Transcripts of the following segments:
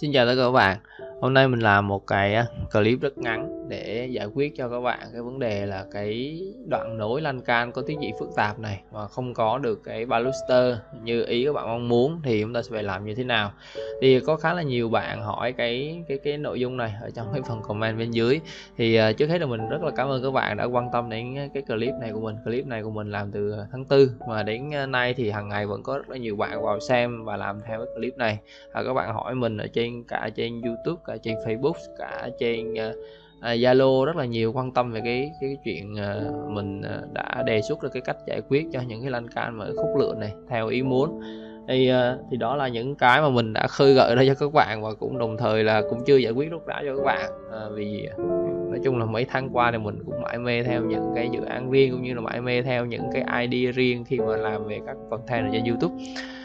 Xin chào tất cả các bạn. Hôm nay mình làm một cái clip rất ngắn để giải quyết cho các bạn cái vấn đề là cái đoạn nối lan can có tiến trị phức tạp này mà không có được cái baluster như ý các bạn mong muốn thì chúng ta sẽ phải làm như thế nào. Thì có khá là nhiều bạn hỏi cái nội dung này ở trong cái phần comment bên dưới. Thì trước hết là mình rất là cảm ơn các bạn đã quan tâm đến cái clip này của mình. Clip này của mình làm từ tháng 4 mà đến nay thì hàng ngày vẫn có rất là nhiều bạn vào xem và làm theo cái clip này. Các bạn hỏi mình ở trên cả trên YouTube, cả trên Facebook, cả trên Zalo rất là nhiều, quan tâm về cái chuyện mình đã đề xuất được cái cách giải quyết cho những cái lan can mà khúc lượn này theo ý muốn. Thì đó là những cái mà mình đã khơi gợi ra cho các bạn và cũng đồng thời là cũng chưa giải quyết rốt ráo cho các bạn, vì nói chung là mấy tháng qua thì mình cũng mãi mê theo những cái dự án riêng cũng như là mãi mê theo những cái idea riêng khi mà làm về các content trên YouTube,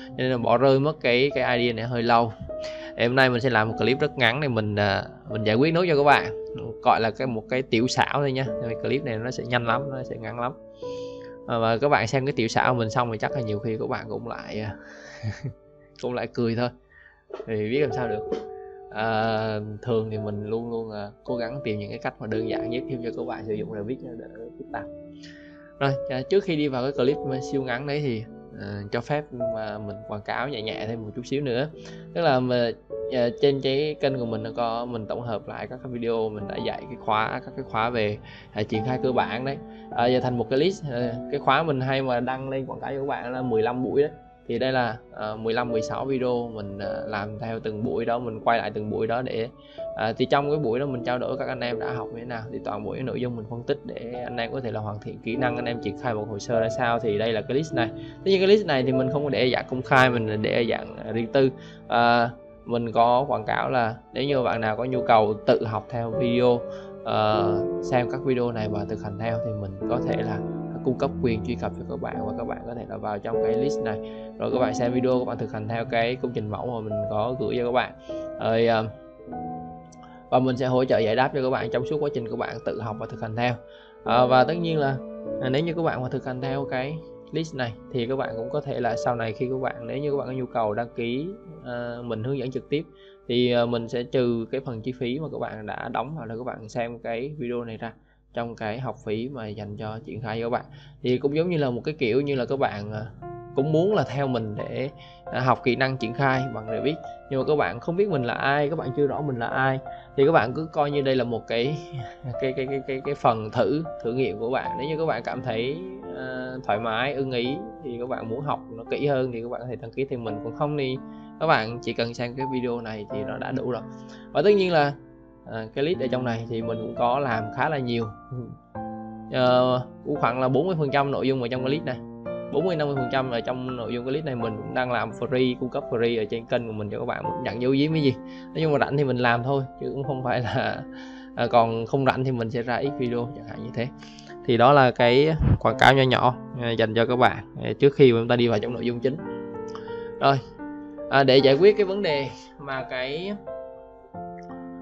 cho nên là bỏ rơi mất cái idea này hơi lâu. Hôm nay mình sẽ làm một clip rất ngắn để mình giải quyết nối cho các bạn, gọi là một cái tiểu xảo thôi nha. Clip này nó sẽ nhanh lắm, nó sẽ ngắn lắm, và các bạn xem cái tiểu xảo mình xong thì chắc là nhiều khi các bạn cũng lại cũng lại cười thôi, thì biết làm sao được. Thường thì mình luôn luôn cố gắng tìm những cái cách mà đơn giản nhất cho các bạn sử dụng Revit để phức tạp. Rồi trước khi đi vào cái clip siêu ngắn đấy thì cho phép mà mình quảng cáo nhẹ nhẹ thêm một chút xíu nữa, tức là trên cái kênh của mình có mình tổng hợp lại các cái video mình đã dạy các cái khóa về triển khai cơ bản đấy, giờ thành một cái list. Cái khóa mình hay mà đăng lên quảng cáo cho các bạn là 15 buổi đấy, thì đây là 15-16 video mình làm theo từng buổi đó, mình quay lại từng buổi đó để thì trong cái buổi đó mình trao đổi các anh em đã học như thế nào, thì toàn buổi nội dung mình phân tích để anh em có thể là hoàn thiện kỹ năng, anh em triển khai một hồ sơ ra sao. Thì đây là cái list này. Tuy nhiên cái list này thì mình không có để dạng công khai, mình để dạng riêng tư. Mình có quảng cáo là nếu như bạn nào có nhu cầu tự học theo video, xem các video này và thực hành theo, thì mình có thể là cung cấp quyền truy cập cho các bạn và các bạn có thể là vào trong cái list này rồi các bạn xem video, các bạn thực hành theo cái công trình mẫu mà mình có gửi cho các bạn. Rồi và mình sẽ hỗ trợ giải đáp cho các bạn trong suốt quá trình các bạn tự học và thực hành theo. Và tất nhiên là nếu như các bạn mà thực hành theo cái list này thì các bạn cũng có thể là sau này khi các bạn, nếu như các bạn có nhu cầu đăng ký mình hướng dẫn trực tiếp thì mình sẽ trừ cái phần chi phí mà các bạn đã đóng hoặc là các bạn xem cái video này ra trong cái học phí mà dành cho triển khai cho các bạn. Thì cũng giống như là một cái kiểu như là các bạn cũng muốn là theo mình để học kỹ năng triển khai bằng Revit, nhưng mà các bạn không biết mình là ai, các bạn chưa rõ mình là ai, thì các bạn cứ coi như đây là một cái phần thử nghiệm của bạn. Nếu như các bạn cảm thấy thoải mái, ưng ý thì các bạn muốn học nó kỹ hơn thì các bạn có thể đăng ký thêm mình, còn không thì các bạn chỉ cần xem cái video này thì nó đã đủ rồi. Và tất nhiên là cái list ở trong này thì mình cũng có làm khá là nhiều, cũng khoảng là 40% nội dung ở trong cái list này, 40-50% ở trong nội dung cái list này mình cũng đang làm free, cung cấp free ở trên kênh của mình cho các bạn, cũng chẳng giấu giếm cái gì. Nói chung mà rảnh thì mình làm thôi chứ cũng không phải là còn không rảnh thì mình sẽ ra ít video chẳng hạn như thế. Thì đó là cái quảng cáo nhỏ nhỏ dành cho các bạn trước khi chúng ta đi vào trong nội dung chính. Rồi để giải quyết cái vấn đề mà cái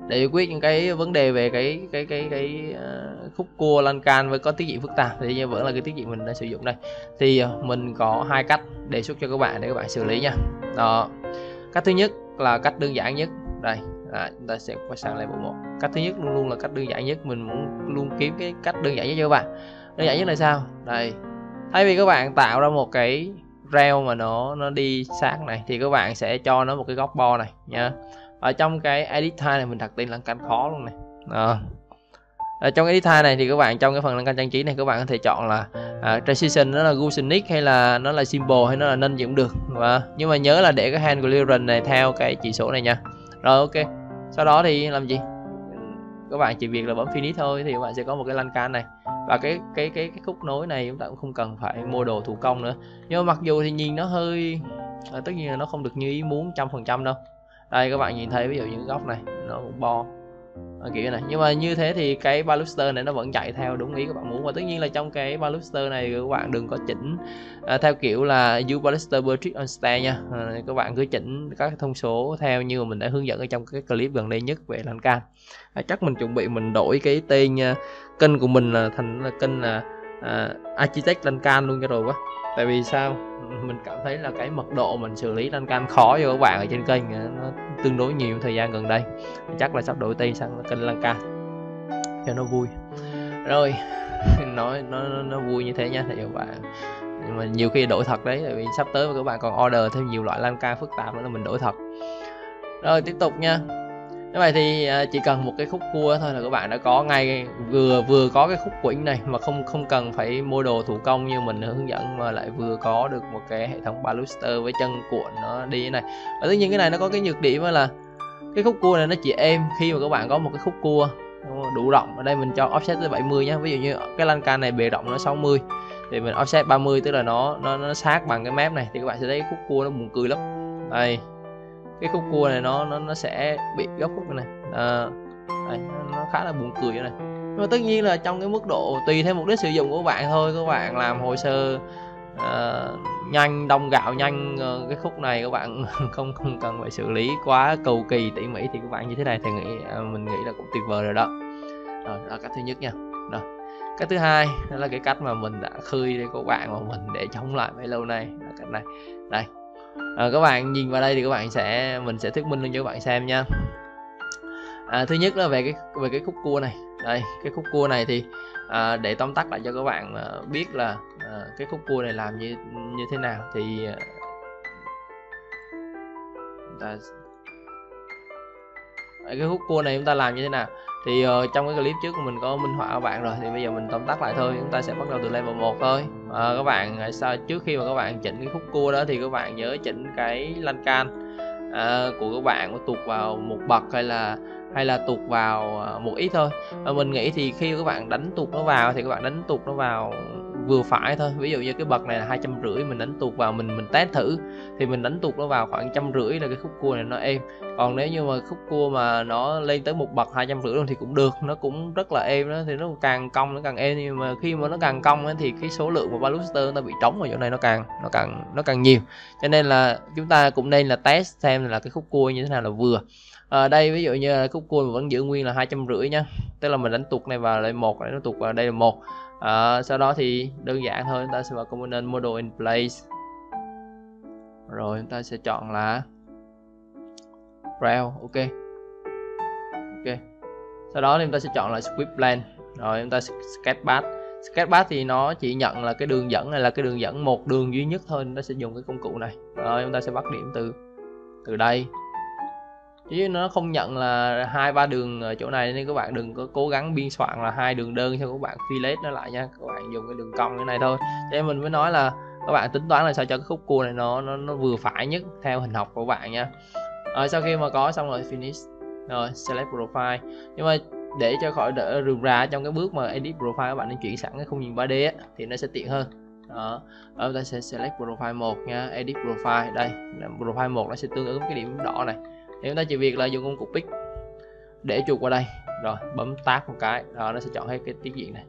để giải quyết những cái vấn đề về cái khúc cua lan can với có tiết diện phức tạp thì vẫn là cái tiết diện mình đã sử dụng đây, thì mình có hai cách đề xuất cho các bạn để các bạn xử lý nha. Đó, cách thứ nhất là cách đơn giản nhất đây, chúng ta sẽ quay sang level 1. Cách thứ nhất luôn luôn là cách đơn giản nhất, mình muốn luôn kiếm cái cách đơn giản nhất cho các bạn. Đơn giản nhất là sao đây, thay vì các bạn tạo ra một cái reo mà nó đi sát này thì các bạn sẽ cho nó một cái góc bo này nha. Ở trong cái edit tile này mình đặt tên lan can khó luôn này. Ở trong edit tile này thì các bạn trong cái phần lan can trang trí này các bạn có thể chọn là transition nó là gusenic hay là nó là symbol hay nó là nên gì cũng được, nhưng mà nhớ là để cái hand clearance này theo cái chỉ số này nha. Rồi ok, sau đó thì làm gì, các bạn chỉ việc là bấm finish thôi thì các bạn sẽ có một cái lan can này. Và cái khúc nối này chúng ta cũng không cần phải mua đồ thủ công nữa, nhưng mà mặc dù thì nhìn nó hơi tất nhiên là nó không được như ý muốn 100% đâu. Đây các bạn nhìn thấy ví dụ những góc này nó cũng bo kiểu này, nhưng mà như thế thì cái baluster này nó vẫn chạy theo đúng ý các bạn muốn. Và tất nhiên là trong cái baluster này các bạn đừng có chỉnh theo kiểu là use baluster per trick on stair nha. Các bạn cứ chỉnh các thông số theo như mình đã hướng dẫn ở trong cái clip gần đây nhất về lan can. Chắc mình chuẩn bị mình đổi cái tên kênh của mình là thành là kênh Architect Lan Can luôn cho rồi quá. Tại vì sao? Mình cảm thấy là cái mật độ mình xử lý lan can khó cho các bạn ở trên kênh nó tương đối nhiều thời gian gần đây. Chắc là sắp đổi tên sang kênh lan can cho nó vui. Rồi nói nó vui như thế nha thầy các bạn. Nhưng mà nhiều khi đổi thật đấy, tại vì sắp tới mà các bạn còn order thêm nhiều loại lan can phức tạp nữa là mình đổi thật. Rồi tiếp tục nha. Như vậy thì chỉ cần một cái khúc cua thôi là các bạn đã có ngay, vừa có cái khúc quỉnh này mà không cần phải mua đồ thủ công như mình hướng dẫn, mà lại vừa có được một cái hệ thống baluster với chân cuộn nó đi như này. Và tất nhiên cái này nó có cái nhược điểm là cái khúc cua này nó chỉ êm khi mà các bạn có một cái khúc cua đủ rộng. Ở đây mình cho offset tới 70 nhé. Ví dụ như cái lan can này bề rộng nó 60 thì mình offset 30, tức là nó sát bằng cái mép này thì các bạn sẽ thấy cái khúc cua nó buồn cười lắm. Đây, cái khúc cua này nó sẽ bị góc khúc này, đây, nó khá là buồn cười này. Nhưng mà tất nhiên là trong cái mức độ tùy theo mục đích sử dụng của bạn thôi. Các bạn làm hồ sơ nhanh, đông gạo nhanh, cái khúc này các bạn không cần phải xử lý quá cầu kỳ tỉ mỉ thì các bạn như thế này thì mình nghĩ là cũng tuyệt vời rồi đó. Rồi, đó là cách thứ nhất nha. Rồi, cái thứ hai đó là cái cách mà mình đã khơi để các bạn mà mình để chống lại bấy lâu nay là cách này. Đây. Các bạn nhìn vào đây thì các bạn sẽ mình sẽ thuyết minh luôn cho các bạn xem nha. Thứ nhất là về cái khúc cua này. Đây, cái khúc cua này thì để tóm tắt lại cho các bạn biết là cái khúc cua này làm như thế nào thì cái khúc cua này chúng ta làm như thế nào thì trong cái clip trước mình có minh họa các bạn rồi, thì bây giờ mình tóm tắt lại thôi. Chúng ta sẽ bắt đầu từ level 1 thôi. Các bạn sao trước khi mà các bạn chỉnh cái khúc cua đó thì các bạn nhớ chỉnh cái lan can của các bạn tuột vào một bậc hay là tuột vào một ít thôi. Mình nghĩ thì khi các bạn đánh tuột nó vào thì các bạn đánh tuột nó vào vừa phải thôi. Ví dụ như cái bậc này là 250, mình đánh tuột vào, mình test thử thì mình đánh tuột nó vào khoảng 150 là cái khúc cua này nó êm. Còn nếu như mà khúc cua mà nó lên tới một bậc 250 luôn thì cũng được, nó cũng rất là êm đó, thì nó càng cong nó càng êm. Nhưng mà khi mà nó càng cong ấy, thì cái số lượng mà baluster nó bị trống ở chỗ này nó càng nhiều. Cho nên là chúng ta cũng nên là test xem là cái khúc cua như thế nào là vừa. Ở đây ví dụ như khúc cua mình vẫn giữ nguyên là 250 nha, tức là mình đánh tuột này vào lại một, nó tuột vào đây là một. Sau đó thì đơn giản thôi, chúng ta sẽ vào component model in place, rồi chúng ta sẽ chọn là rail, ok. Sau đó thì chúng ta sẽ chọn là sweep plane, rồi chúng ta sketch path. Sketch path thì nó chỉ nhận là cái đường dẫn này là cái đường dẫn một đường duy nhất thôi, chúng ta sẽ dùng cái công cụ này. Rồi chúng ta sẽ bắt điểm từ đây, chứ nó không nhận là 2-3 đường ở chỗ này, nên các bạn đừng có cố gắng biên soạn là 2 đường đơn cho các bạn fillet nó lại nha. Các bạn dùng cái đường cong như này thôi. Cho nên mình mới nói là các bạn tính toán là sao cho cái khúc cua này nó vừa phải nhất theo hình học của bạn nha. Sau khi mà có xong rồi finish, rồi select profile. Nhưng mà để cho khỏi đỡ rườm rà trong cái bước mà edit profile, các bạn nên chuyển sẵn cái khung nhìn 3D ấy, thì nó sẽ tiện hơn. Chúng ta sẽ select profile 1 nha, edit profile. Đây, profile 1 nó sẽ tương ứng cái điểm đỏ này. Thì chúng ta chỉ việc là dùng công cụ pick để chuột vào đây, rồi bấm tab một cái, rồi nó sẽ chọn hết cái tiết diện này.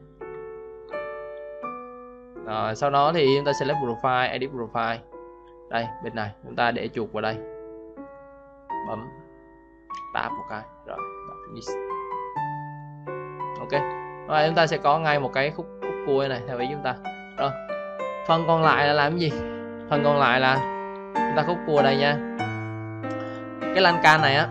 Rồi, sau đó thì chúng ta select profile, edit profile. Đây, bên này chúng ta để chuột vào đây, bấm tab một cái, rồi finish. Ok, rồi chúng ta sẽ có ngay một cái khúc cua này theo ý chúng ta. Rồi, phần còn lại là làm gì? Phần còn lại là chúng ta khúc cua đây nha. Cái lan can này á,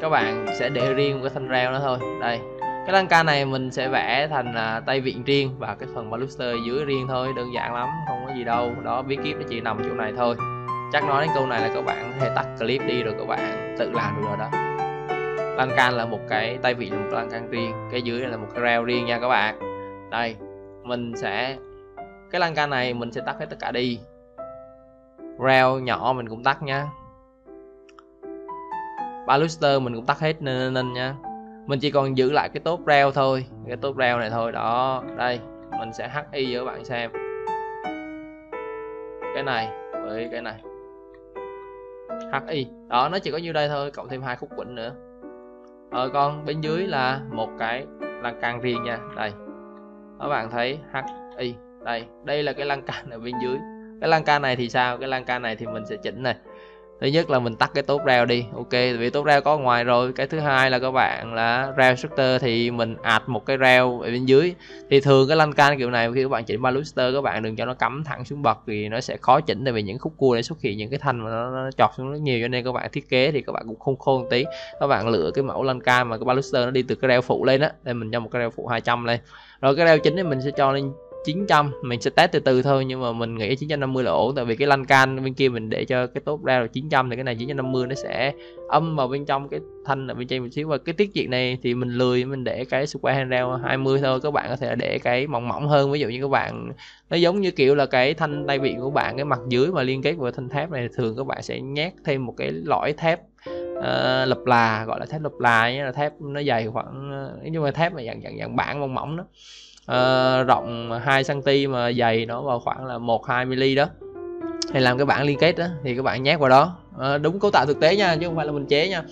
các bạn sẽ để riêng một cái thanh reo đó thôi. Đây, cái lan can này mình sẽ vẽ thành tay vịn riêng và cái phần baluster dưới riêng thôi, đơn giản lắm, không có gì đâu. Đó, bí kíp nó chỉ nằm chỗ này thôi. Chắc nói đến câu này là các bạn có thể tắt clip đi rồi các bạn tự làm được rồi đó. Lan can là một cái tay vịn, một lan can riêng, cái dưới là một cái reo riêng nha các bạn. Đây, cái lan can này mình sẽ tắt hết tất cả đi. Reo nhỏ mình cũng tắt nha. Baluster mình cũng tắt hết nên nha. Mình chỉ còn giữ lại cái top rail thôi, cái top rail này thôi đó. Đây, mình sẽ hi cho các bạn xem. Cái này với cái này. Hi. Đó, nó chỉ có nhiêu đây thôi, cộng thêm 2 khúc quỉnh nữa. Còn bên dưới là một cái lan can riêng nha. Đây. Các bạn thấy hi. Đây, đây là cái lan can ở bên dưới. Cái lan can này thì sao? Cái lan can này thì mình sẽ chỉnh này. Thứ nhất là mình tắt cái top rail đi, ok, vì top rail có ngoài rồi. Cái thứ hai là các bạn là rail structure thì mình add một cái rail ở bên dưới. Thì thường cái lan can kiểu này khi các bạn chỉnh baluster các bạn đừng cho nó cắm thẳng xuống bậc thì nó sẽ khó chỉnh, tại vì những khúc cua này xuất hiện những cái thanh mà nó chọt xuống rất nhiều, cho nên các bạn thiết kế thì các bạn cũng không khôn tí. Các bạn lựa cái mẫu lan can mà cái baluster nó đi từ cái rail phụ lên á, nên mình cho một cái rail phụ 200 lên. Rồi cái rail chính thì mình sẽ cho lên 900, mình sẽ test từ từ thôi, nhưng mà mình nghĩ 950 là ổn, tại vì cái lan can bên kia mình để cho cái top ra là 900 thì cái này 950 nó sẽ âm vào bên trong cái thanh ở bên trên một xíu. Và cái tiết diện này thì mình lười, mình để cái square handrail 20 thôi, các bạn có thể để cái mỏng mỏng hơn. Ví dụ như các bạn nó giống như kiểu là cái thanh tay vịn của bạn, cái mặt dưới mà liên kết với thanh thép này thường các bạn sẽ nhét thêm một cái lõi thép lập là, gọi là thép lập là nhé, là thép nó dày khoảng, nhưng mà thép mà dạng bản mỏng mỏng đó. Rộng 2 cm mà dày nó vào khoảng là 1-2 mm đó, thì làm cái bảng liên kết đó thì các bạn nhét vào đó, đúng cấu tạo thực tế nha, chứ không phải là mình chế nha.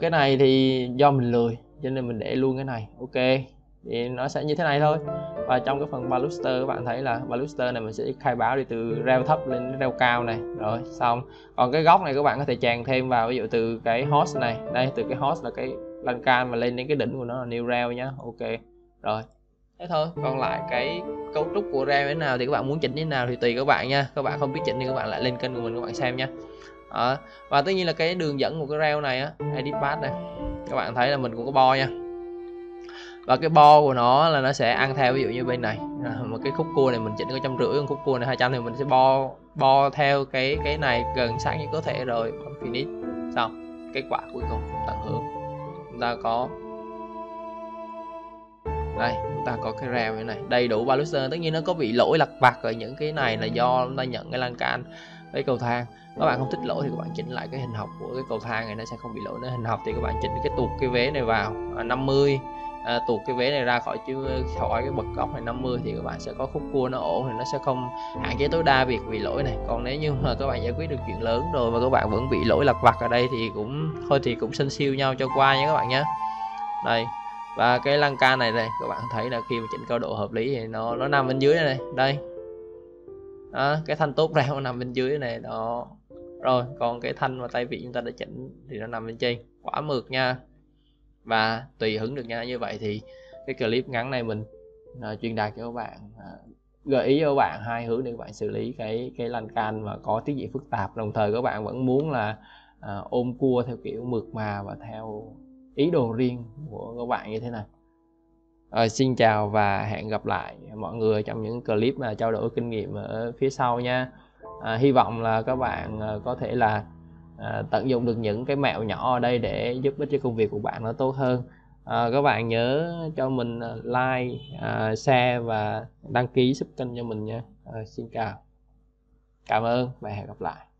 Cái này thì do mình lười cho nên mình để luôn cái này, ok, thì nó sẽ như thế này thôi. Và trong cái phần baluster các bạn thấy là baluster này mình sẽ khai báo đi từ rail thấp lên rail cao này, rồi xong. Còn cái góc này các bạn có thể chèn thêm vào, ví dụ từ cái host này, đây từ cái host là cái lan can mà lên đến cái đỉnh của nó là new rail nhá, ok, rồi thế thôi. Còn lại cái cấu trúc của rail thế nào thì các bạn muốn chỉnh như thế nào thì tùy các bạn nha, các bạn không biết chỉnh thì các bạn lại lên kênh của mình các bạn xem nha. Và tất nhiên là cái đường dẫn của cái rail này á, edit path này các bạn thấy là mình cũng có bo nha, và cái bo của nó là nó sẽ ăn theo, ví dụ như bên này một cái khúc cua này mình chỉnh có 150, khúc cua này 200 thì mình sẽ bo theo cái này gần sát như có thể, rồi finish xong. Kết quả cuối cùng tận hưởng chúng ta có đây, chúng ta có cái rail như này đầy đủ baluster. Tất nhiên nó có bị lỗi lặt vặt ở những cái này là do chúng ta nhận cái lan can với cầu thang, các bạn không thích lỗi thì các bạn chỉnh lại cái hình học của cái cầu thang này nó sẽ không bị lỗi nữa. Hình học thì các bạn chỉnh cái tuột cái vế này vào 50, tuột cái vế này ra khỏi cái bậc góc này 50 thì các bạn sẽ có khúc cua nó ổn, thì nó sẽ không hạn chế tối đa việc bị lỗi này. Còn nếu như mà các bạn giải quyết được chuyện lớn rồi mà các bạn vẫn bị lỗi lặt vặt ở đây thì cũng thôi, thì cũng xin siêu nhau cho qua nha các bạn nhé. Đây, và cái lan can này này các bạn thấy là khi mà chỉnh cao độ hợp lý thì nó nằm bên dưới này, đây đó, cái thanh tốt ra nó nằm bên dưới này đó. Rồi còn cái thanh mà tay vị chúng ta đã chỉnh thì nó nằm bên trên, quá mượt nha và tùy hứng được nha. Như vậy thì cái clip ngắn này mình truyền đạt cho các bạn, gợi ý cho các bạn 2 hướng để các bạn xử lý cái lan can mà có tiết diện phức tạp, đồng thời các bạn vẫn muốn là ôm cua theo kiểu mượt mà và theo ý đồ riêng của các bạn như thế này. Xin chào và hẹn gặp lại mọi người trong những clip mà trao đổi kinh nghiệm ở phía sau nha. Hy vọng là các bạn có thể là tận dụng được những cái mẹo nhỏ ở đây để giúp ích cho công việc của bạn nó tốt hơn. Các bạn nhớ cho mình like, share và đăng ký sub kênh cho mình nha. Xin chào, cảm ơn và hẹn gặp lại.